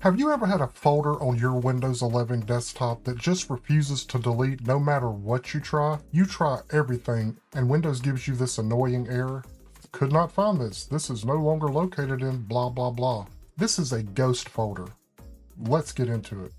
Have you ever had a folder on your Windows 11 desktop that just refuses to delete no matter what you try? You try everything and Windows gives you this annoying error. Could not find this. This is no longer located in blah, blah, blah. This is a ghost folder. Let's get into it.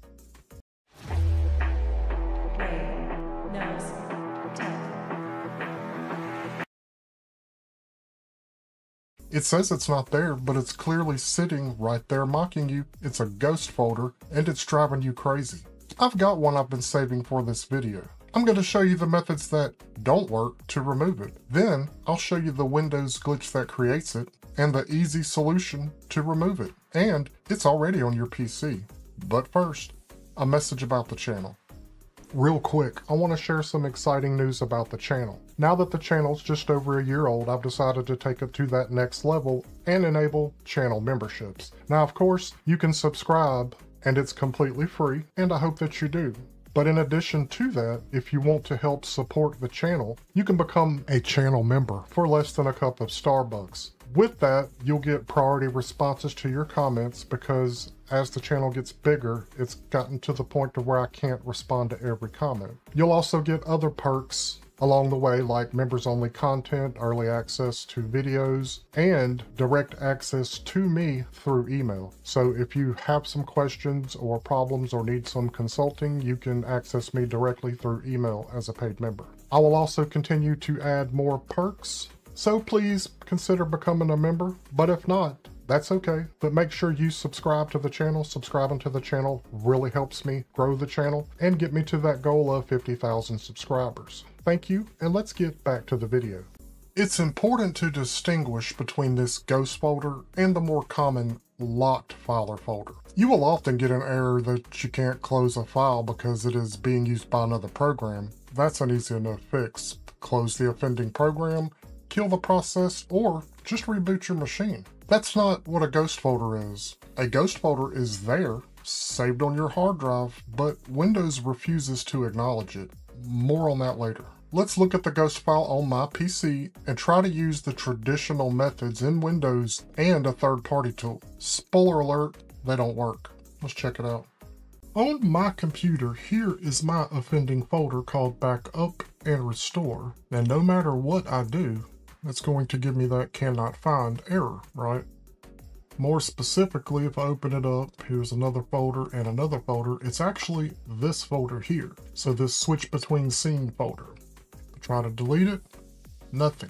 It says it's not there, but it's clearly sitting right there mocking you. It's a ghost folder and it's driving you crazy. I've got one I've been saving for this video. I'm going to show you the methods that don't work to remove it. Then I'll show you the Windows glitch that creates it and the easy solution to remove it. And it's already on your PC. But first, a message about the channel. Real quick, I want to share some exciting news about the channel. Now that the channel's just over a year old, I've decided to take it to that next level and enable channel memberships. Now, of course, you can subscribe and it's completely free, and I hope that you do. But in addition to that, if you want to help support the channel, you can become a channel member for less than a cup of Starbucks. With that, you'll get priority responses to your comments because as the channel gets bigger, it's gotten to the point to where I can't respond to every comment. You'll also get other perks along the way, like members-only content, early access to videos, and direct access to me through email. So if you have some questions or problems or need some consulting, you can access me directly through email as a paid member. I will also continue to add more perks, so please consider becoming a member, but if not, that's okay. But make sure you subscribe to the channel. Subscribing to the channel really helps me grow the channel and get me to that goal of 50,000 subscribers. Thank you, and let's get back to the video. It's important to distinguish between this ghost folder and the more common locked file or folder. You will often get an error that you can't close a file because it is being used by another program. That's an easy enough fix. Close the offending program, kill the process, or just reboot your machine. That's not what a ghost folder is. A ghost folder is there, saved on your hard drive, but Windows refuses to acknowledge it. More on that later. Let's look at the ghost file on my PC and try to use the traditional methods in Windows and a third-party tool. Spoiler alert, they don't work. Let's check it out. On my computer, here is my offending folder called Backup and Restore. And no matter what I do, that's going to give me that cannot find error, right? More specifically, if I open it up, here's another folder and another folder. It's actually this folder here. So this switch between scene folder. I try to delete it, nothing.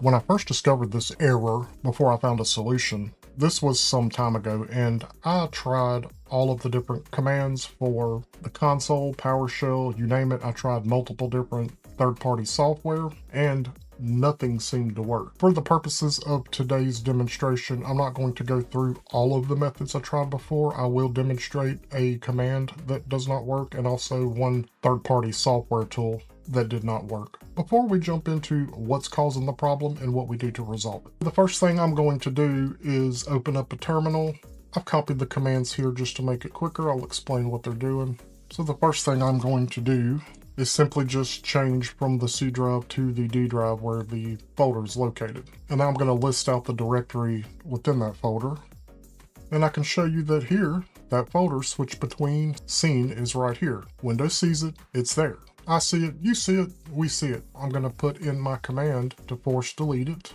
When I first discovered this error before I found a solution, this was some time ago, and I tried all of the different commands for the console, PowerShell, you name it. I tried multiple different third-party software and nothing seemed to work. For the purposes of today's demonstration, I'm not going to go through all of the methods I tried before. I will demonstrate a command that does not work and also one third-party software tool that did not work. Before we jump into what's causing the problem and what we do to resolve it, the first thing I'm going to do is open up a terminal. I've copied the commands here just to make it quicker. I'll explain what they're doing. So the first thing I'm going to do is simply just change from the C drive to the D drive where the folder is located. And now I'm going to list out the directory within that folder. And I can show you that here, that folder switch between scene is right here. Windows sees it, it's there. I see it, you see it, we see it. I'm going to put in my command to force delete it.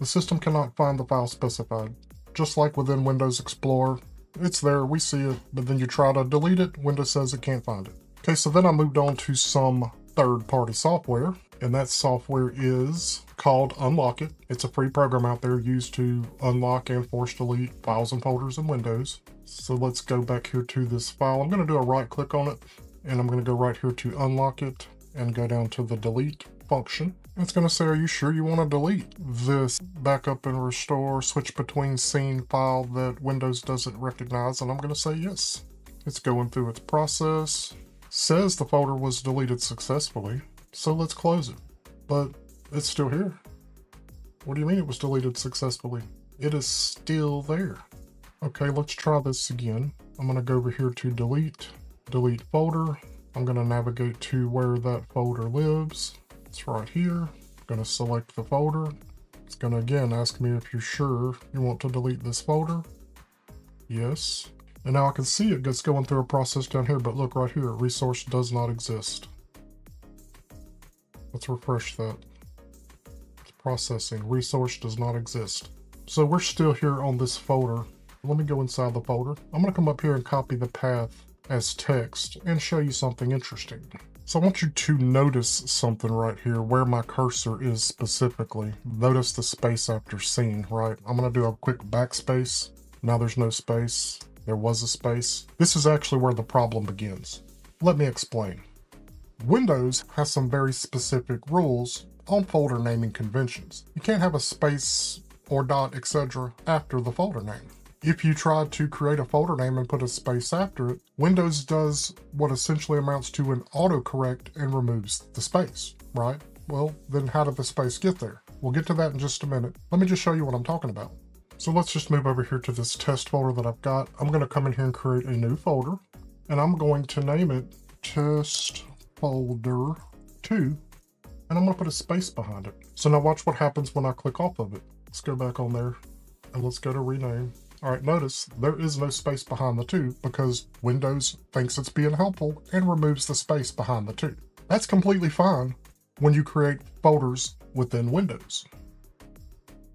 The system cannot find the file specified. Just like within Windows Explorer, it's there, we see it, but then you try to delete it, Windows says it can't find it. Okay, so then I moved on to some third-party software, and that software is called UnLock IT. It's a free program out there used to unlock and force delete files and folders in Windows. So let's go back here to this file. I'm going to do a right-click on it, and I'm going to go right here to unlock it and go down to the delete function. It's going to say, are you sure you want to delete this backup and restore switch between scene file that Windows doesn't recognize? And I'm going to say yes. It's going through its process. Says the folder was deleted successfully, so let's close it. But it's still here. What do you mean it was deleted successfully? It is still there. Okay, let's try this again. I'm going to go over here to delete folder. I'm going to navigate to where that folder lives. It's right here. I'm going to select the folder. It's going to again ask me if you're sure you want to delete this folder. Yes. And now I can see it gets going through a process down here, but look right here, resource does not exist. Let's refresh that. It's processing, resource does not exist. So we're still here on this folder. Let me go inside the folder. I'm gonna come up here and copy the path as text and show you something interesting. So I want you to notice something right here where my cursor is specifically. Notice the space after scene, right? I'm gonna do a quick backspace. Now there's no space. There was a space. This is actually where the problem begins. Let me explain. Windows has some very specific rules on folder naming conventions. You can't have a space or dot, etc. after the folder name. If you try to create a folder name and put a space after it, Windows does what essentially amounts to an autocorrect and removes the space, right? Well, then how did the space get there? We'll get to that in just a minute. Let me just show you what I'm talking about. So let's just move over here to this test folder that I've got. I'm going to come in here and create a new folder, and I'm going to name it test folder 2, and I'm going to put a space behind it. So now watch what happens when I click off of it. Let's go back on there and let's go to rename. All right, notice there is no space behind the 2 because Windows thinks it's being helpful and removes the space behind the 2. That's completely fine when you create folders within Windows.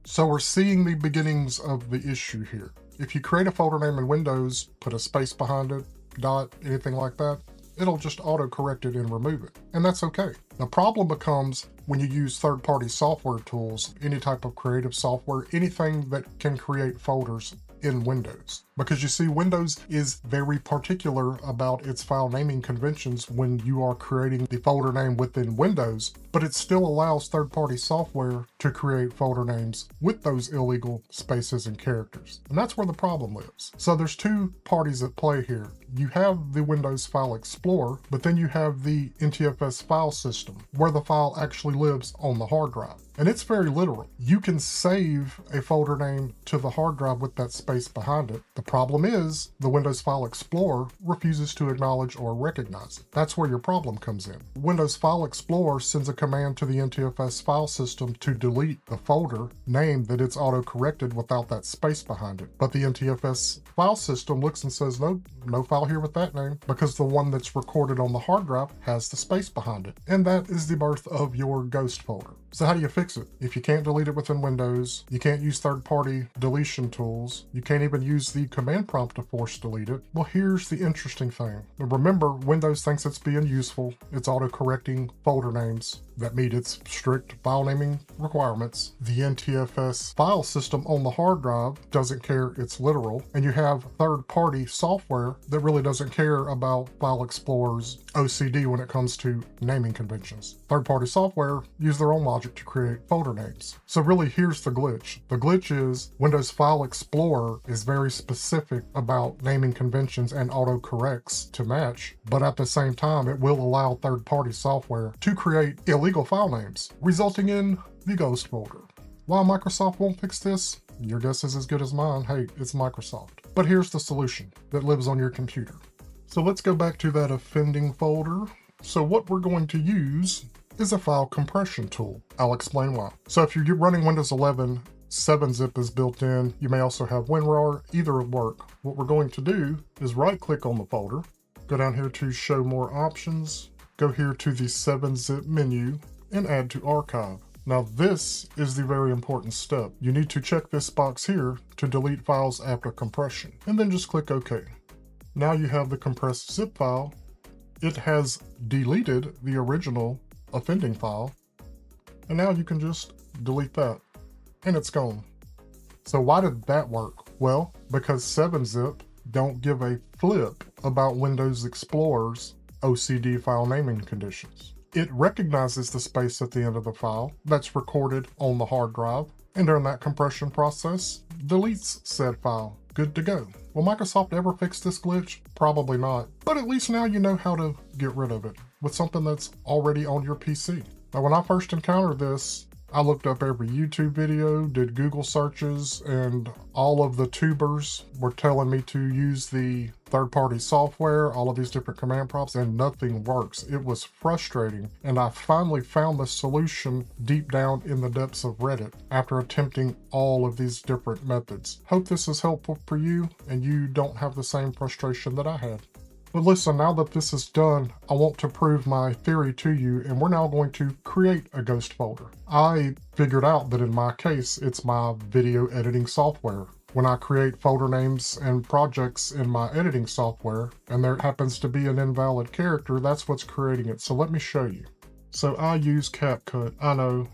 So we're seeing the beginnings of the issue here. If you create a folder name in Windows, put a space behind it, dot, anything like that, it'll just auto-correct it and remove it. And that's okay. The problem becomes when you use third-party software tools, any type of creative software, anything that can create folders in Windows. Because you see, Windows is very particular about its file naming conventions when you are creating the folder name within Windows, but it still allows third-party software to create folder names with those illegal spaces and characters. And that's where the problem lives. So there's two parties at play here. You have the Windows File Explorer, but then you have the NTFS file system where the file actually lives on the hard drive. And it's very literal. You can save a folder name to the hard drive with that space behind it. The problem is the Windows File Explorer refuses to acknowledge or recognize it. That's where your problem comes in. Windows File Explorer sends a command to the NTFS file system to delete the folder name that it's auto-corrected without that space behind it. But the NTFS file system looks and says, no, no file here with that name, because the one that's recorded on the hard drive has the space behind it. And that is the birth of your ghost folder. So how do you fix it? If you can't delete it within Windows, you can't use third-party deletion tools, you can't even use the command prompt to force delete it. Well, here's the interesting thing. Remember, Windows thinks it's being useful. It's auto-correcting folder names that meet its strict file naming requirements. The NTFS file system on the hard drive doesn't care, it's literal. And you have third-party software that really doesn't care about File Explorer's OCD when it comes to naming conventions. Third-party software use their own logic to create folder names. So really, here's the glitch. The glitch is Windows File Explorer is very specific about naming conventions and auto-corrects to match, but at the same time, it will allow third-party software to create illegal file names, resulting in the ghost folder. Why Microsoft won't fix this? Your guess is as good as mine. Hey, it's Microsoft. But here's the solution that lives on your computer. So let's go back to that offending folder. So what we're going to use is a file compression tool. I'll explain why. So if you're running Windows 11, 7-Zip is built in. You may also have WinRAR, either will work. What we're going to do is right-click on the folder, go down here to show more options, go here to the 7-Zip menu, and add to archive. Now this is the very important step. You need to check this box here to delete files after compression, and then just click OK. Now you have the compressed zip file. It has deleted the original offending file, and now you can just delete that and it's gone. So why did that work? Well, because 7-Zip don't give a flip about Windows Explorer's OCD file naming conditions. It recognizes the space at the end of the file that's recorded on the hard drive, and during that compression process, deletes said file. Good to go. Will Microsoft ever fix this glitch? Probably not, but at least now you know how to get rid of it with something that's already on your PC. Now, when I first encountered this, I looked up every YouTube video, did Google searches, and all of the tubers were telling me to use the third-party software, all of these different command prompts, and nothing works. It was frustrating, and I finally found the solution deep down in the depths of Reddit after attempting all of these different methods. Hope this is helpful for you, and you don't have the same frustration that I had. But listen, now that this is done, I want to prove my theory to you, and we're now going to create a ghost folder. I figured out that in my case, it's my video editing software. When I create folder names and projects in my editing software, and there happens to be an invalid character, that's what's creating it. So let me show you. So I use CapCut. I know.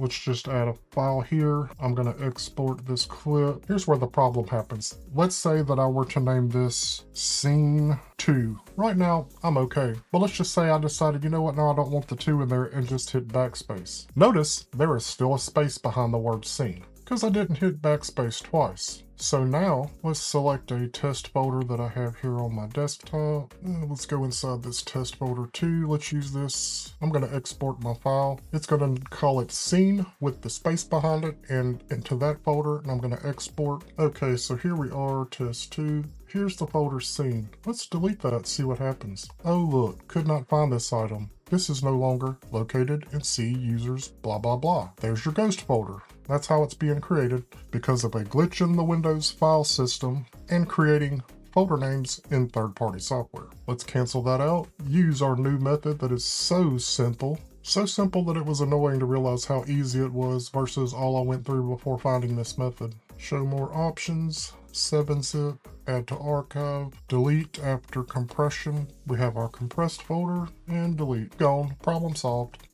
Let's just add a file here. I'm gonna export this clip. Here's where the problem happens. Let's say that I were to name this Scene 2. Right now, I'm okay. But let's just say I decided, you know what, no, I don't want the 2 in there, and just hit backspace. Notice there is still a space behind the word scene, because I didn't hit backspace twice. So now let's select a test folder that I have here on my desktop. Let's go inside this test folder too. Let's use this. I'm gonna export my file. It's gonna call it scene with the space behind it and into that folder, and I'm gonna export. Okay, so here we are, test 2. Here's the folder scene. Let's delete that, see what happens. Oh look, could not find this item. This is no longer located in C users, blah, blah, blah. There's your ghost folder. That's how it's being created because of a glitch in the Windows file system and creating folder names in third-party software. Let's cancel that out. Use our new method that is so simple that it was annoying to realize how easy it was versus all I went through before finding this method. Show more options, 7-Zip, add to archive, delete after compression. We have our compressed folder and delete. Gone, problem solved.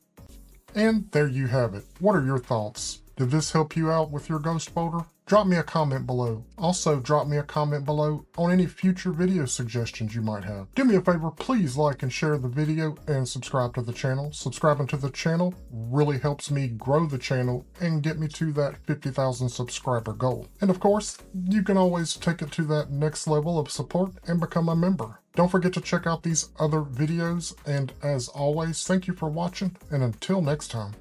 And there you have it. What are your thoughts? Did this help you out with your ghost folder? Drop me a comment below. Also, drop me a comment below on any future video suggestions you might have. Do me a favor, please like and share the video and subscribe to the channel. Subscribing to the channel really helps me grow the channel and get me to that 50,000 subscriber goal. And of course, you can always take it to that next level of support and become a member. Don't forget to check out these other videos. And as always, thank you for watching, and until next time.